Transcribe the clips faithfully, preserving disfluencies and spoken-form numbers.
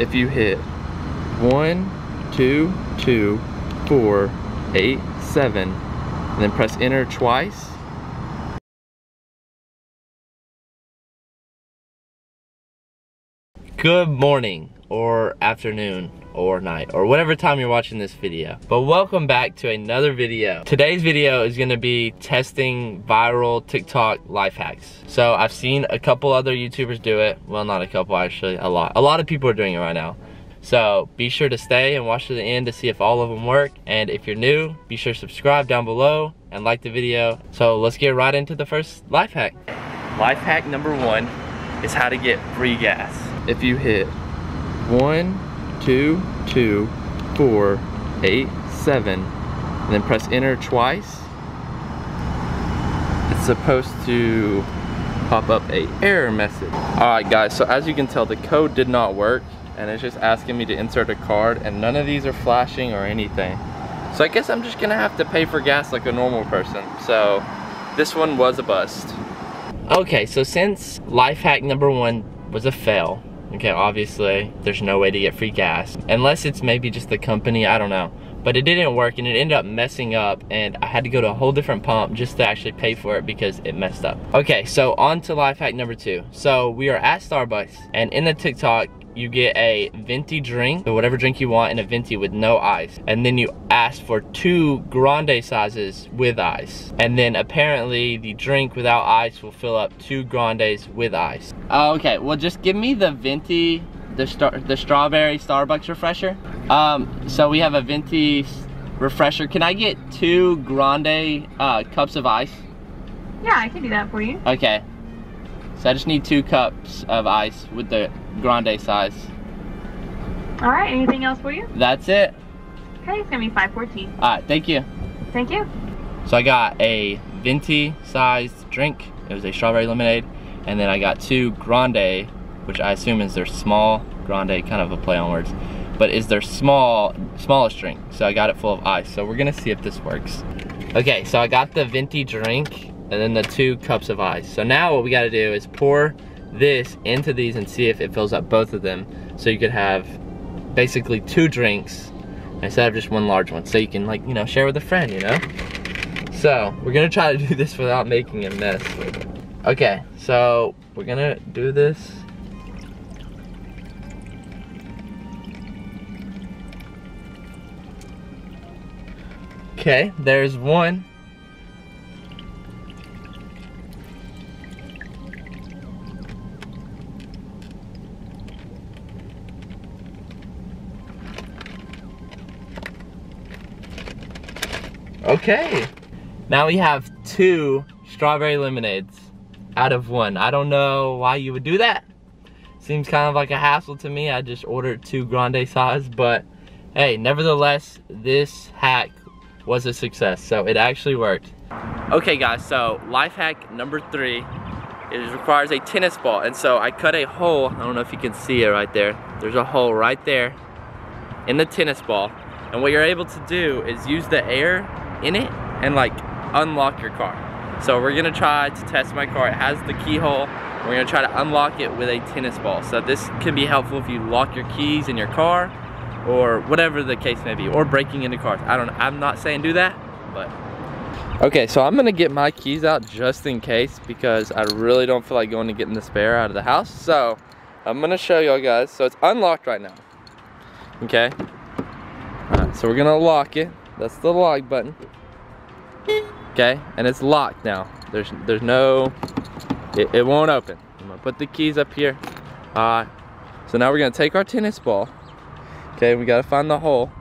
if you hit one, two, two, four, eight, seven, and then press enter twice. Good morning, or afternoon, or night, or whatever time you're watching this video. But welcome back to another video. Today's video is gonna be testing viral TikTok life hacks. So I've seen a couple other YouTubers do it. Well, not a couple actually, a lot. A lot of people are doing it right now. So be sure to stay and watch to the end to see if all of them work. And if you're new, be sure to subscribe down below and like the video. So let's get right into the first life hack. Life hack number one is how to get free gas. If you hit one, two, two, four, eight, seven, and then press enter twice, it's supposed to pop up a error message. All right guys, so as you can tell, the code did not work. And it's just asking me to insert a card, and none of these are flashing or anything. So I guess I'm just gonna have to pay for gas like a normal person. So this one was a bust. Okay, so since life hack number one was a fail, okay, obviously there's no way to get free gas, unless it's maybe just the company, I don't know. But it didn't work and it ended up messing up, and I had to go to a whole different pump just to actually pay for it because it messed up. Okay, so on to life hack number two. So we are at Starbucks, and in the TikTok, you get a venti drink, or whatever drink you want, and a venti with no ice. And then you ask for two grande sizes with ice. And then apparently the drink without ice will fill up two grandes with ice. Uh, okay, well just give me the venti, the, star the strawberry Starbucks refresher. Um, so we have a venti refresher. Can I get two grande uh, cups of ice? Yeah, I can do that for you. Okay. So I just need two cups of ice with the grande size. All right, anything else for you? That's it. Okay, it's gonna be five fourteen. All right, thank you. Thank you. So I got a venti sized drink. It was a strawberry lemonade. And then I got two grande, which I assume is their small, grande, kind of a play on words, but is their small, smallest drink. So I got it full of ice. So we're gonna see if this works. Okay, so I got the venti drink, and then the two cups of ice. So now what we gotta do is pour this into these and see if it fills up both of them. So you could have basically two drinks instead of just one large one. So you can, like, you know, share with a friend, you know? So we're gonna try to do this without making a mess. Okay, so we're gonna do this. Okay, there's one. Okay, now we have two strawberry lemonades out of one. I don't know why you would do that. Seems kind of like a hassle to me. I just ordered two grande size, but hey, nevertheless, this hack was a success, so it actually worked. Okay guys, so life hack number three, it requires a tennis ball. And so I cut a hole, I don't know if you can see it right there. There's a hole right there in the tennis ball. And what you're able to do is use the air in it and like unlock your car. So we're gonna try to test my car. It has the keyhole. We're gonna try to unlock it with a tennis ball. So this can be helpful if you lock your keys in your car or whatever the case may be, or breaking into cars. I don't know, I'm not saying do that, but. Okay, so I'm gonna get my keys out just in case because I really don't feel like going to getting the spare out of the house. So I'm gonna show y'all guys. So it's unlocked right now, okay? All right, so we're gonna lock it. That's the lock button. Okay, and it's locked now. There's there's no, it, it won't open. I'm gonna put the keys up here. All right, so now we're gonna take our tennis ball. Okay, we gotta find the hole.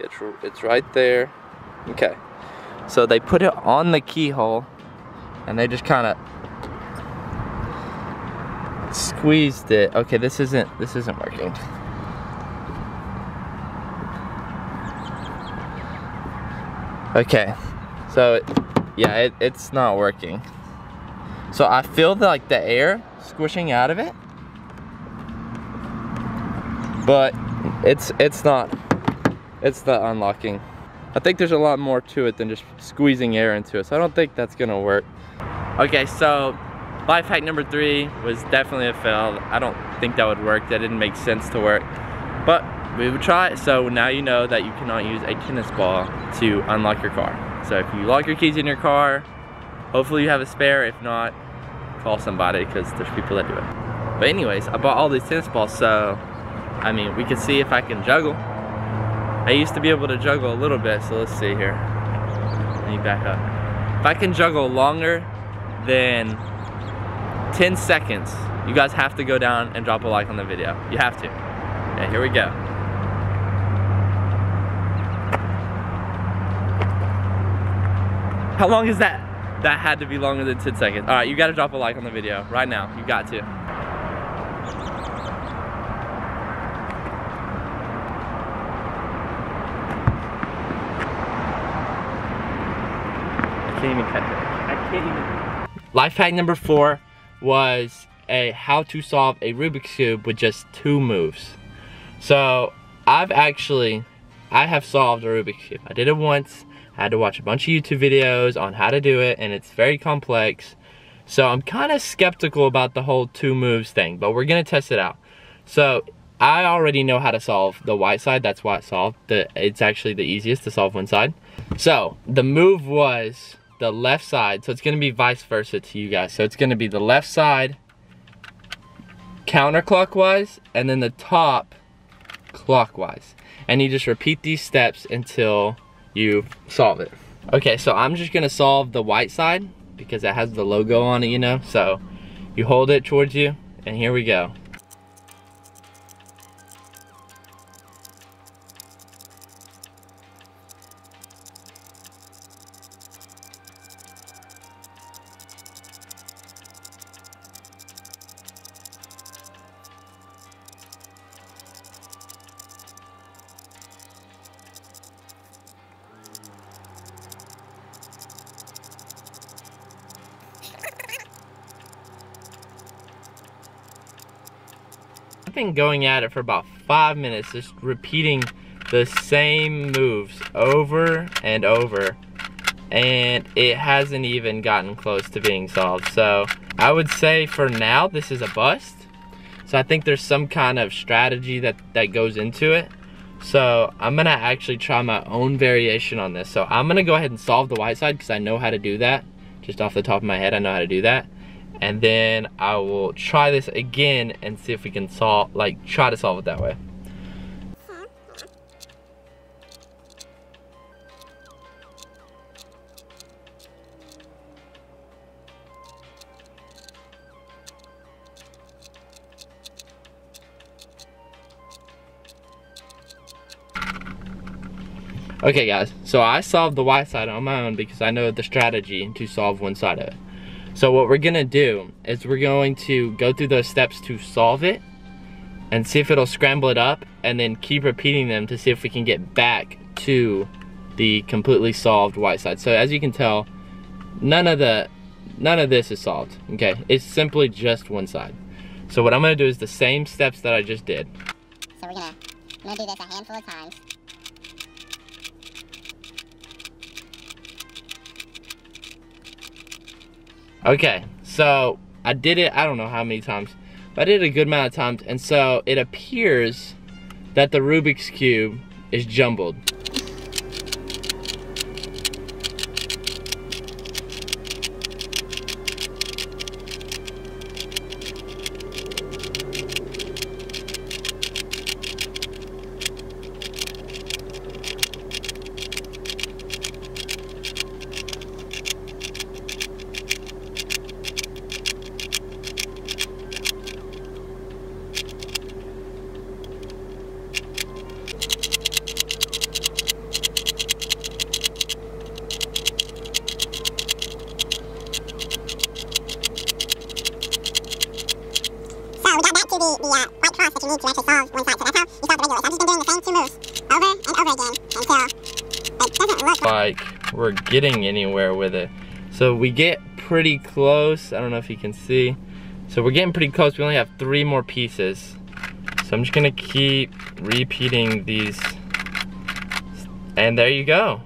It's, it's right there. Okay, so they put it on the keyhole and they just kinda squeezed it. Okay, this isn't, this isn't working. Okay, so yeah, it, it's not working. So I feel the, like the air squishing out of it, but it's it's not it's not unlocking. I think there's a lot more to it than just squeezing air into it. So I don't think that's gonna work. Okay, so Life hack number three was definitely a fail. I don't think that would work. That didn't make sense to work, but we would try it. So now you know that you cannot use a tennis ball to unlock your car. So if you lock your keys in your car, hopefully you have a spare. If not, call somebody, because there's people that do it. But anyways, I bought all these tennis balls, so I mean, we could see if I can juggle. I used to be able to juggle a little bit, so let's see here. Let me back up. If I can juggle longer than ten seconds, you guys have to go down and drop a like on the video. You have to. Okay, here we go. How long is that? That had to be longer than ten seconds. All right, you gotta drop a like on the video right now. You got to. I can't even catch it. I can't even. Life hack number four was a how to solve a Rubik's Cube with just two moves. So I've actually, I have solved a Rubik's Cube. I did it once. I had to watch a bunch of YouTube videos on how to do it, and it's very complex. So I'm kind of skeptical about the whole two moves thing, but we're gonna test it out. So I already know how to solve the white side. That's why it solved. The, it's actually the easiest to solve one side. So the move was the left side. So it's gonna be vice versa to you guys. So it's gonna be the left side counterclockwise, and then the top clockwise. And you just repeat these steps until you solve it. Okay, so I'm just gonna solve the white side because it has the logo on it, you know. So you hold it towards you, and here we go. I've been going at it for about five minutes, just repeating the same moves over and over, and it hasn't even gotten close to being solved. So I would say for now, this is a bust. So I think there's some kind of strategy that, that goes into it. So I'm gonna actually try my own variation on this. So I'm gonna go ahead and solve the white side because I know how to do that. Just off the top of my head, I know how to do that. And then I will try this again and see if we can solve, like try to solve it that way. Okay guys, so I solved the white side on my own because I know the strategy to solve one side of it. So what we're gonna do is we're going to go through those steps to solve it and see if it'll scramble it up, and then keep repeating them to see if we can get back to the completely solved white side. So as you can tell, none of the none of this is solved. Okay, it's simply just one side. So what I'm gonna do is the same steps that I just did. So we're gonna, I'm gonna do this a handful of times. Okay, so I did it, I don't know how many times, but I did it a good amount of times, and so it appears that the Rubik's Cube is jumbled. The, the uh, white cross that you need to actually solve one side. So that's how you solve the regular. So I've just been doing the same two moves over and over again until it doesn't look like we're getting anywhere with it. So we get pretty close. I don't know if you can see. So we're getting pretty close. We only have three more pieces. So I'm just gonna keep repeating these. And there you go.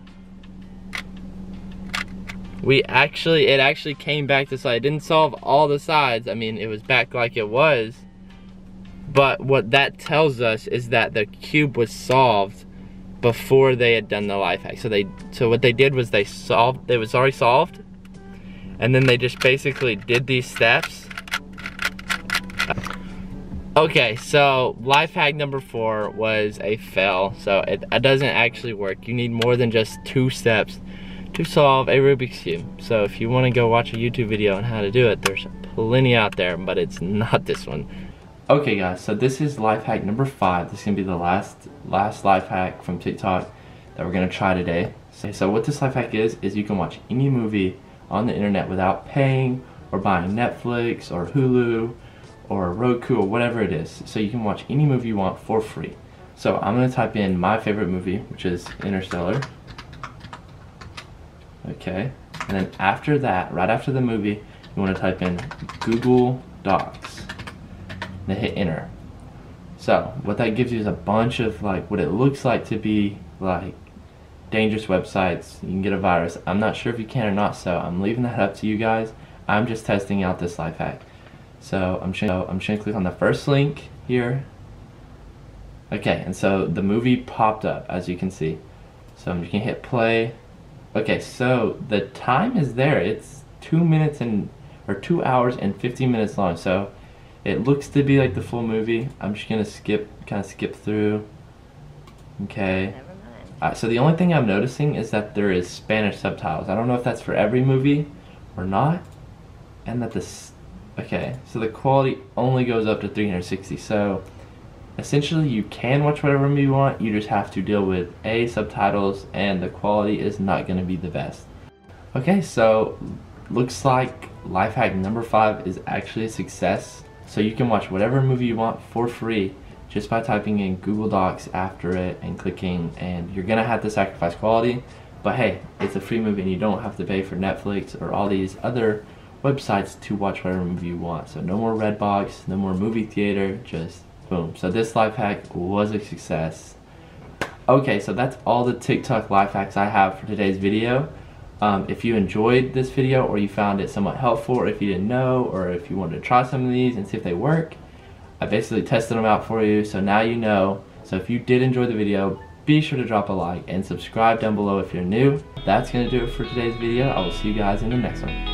we actually, it actually came back to side. It didn't solve all the sides. I mean, it was back like it was. But what that tells us is that the cube was solved before they had done the life hack. So they, so what they did was they solved, it was already solved. And then they just basically did these steps. Okay, so life hack number four was a fail. So it, it doesn't actually work. You need more than just two steps to solve a Rubik's Cube. So if you want to go watch a YouTube video on how to do it, there's plenty out there, but it's not this one. Okay guys, so this is life hack number five. This is going to be the last last life hack from TikTok that we're going to try today. So, so what this life hack is, is you can watch any movie on the internet without paying or buying Netflix or Hulu or Roku or whatever it is. So you can watch any movie you want for free. So I'm going to type in my favorite movie, which is Interstellar. Okay, and then after that, right after the movie, you want to type in Google Docs, and then hit enter. So what that gives you is a bunch of like what it looks like to be like dangerous websites. You can get a virus. I'm not sure if you can or not, so I'm leaving that up to you guys. I'm just testing out this life hack. So I'm just I'm just gonna click on the first link here. Okay, and so the movie popped up, as you can see. So I'm just gonna hit play. Okay, so the time is there. It's two minutes and, or two hours and fifteen minutes long. So it looks to be like the full movie. I'm just gonna skip, kind of skip through. Okay. Never mind. Uh, so the only thing I'm noticing is that there is Spanish subtitles. I don't know if that's for every movie or not. And that this, okay. So the quality only goes up to three hundred sixty. So essentially you can watch whatever movie you want, you just have to deal with A, subtitles, and the quality is not going to be the best. Okay, so looks like life hack number five is actually a success. So you can watch whatever movie you want for free just by typing in Google Docs after it and clicking, and you're going to have to sacrifice quality, but hey, it's a free movie and you don't have to pay for Netflix or all these other websites to watch whatever movie you want. So no more Redbox, no more movie theater, just boom. So this life hack was a success. Okay, so that's all the TikTok life hacks I have for today's video. Um, if you enjoyed this video or you found it somewhat helpful, or if you didn't know, or if you wanted to try some of these and see if they work, I basically tested them out for you, so now you know. So if you did enjoy the video, be sure to drop a like and subscribe down below if you're new. That's going to do it for today's video. I will see you guys in the next one.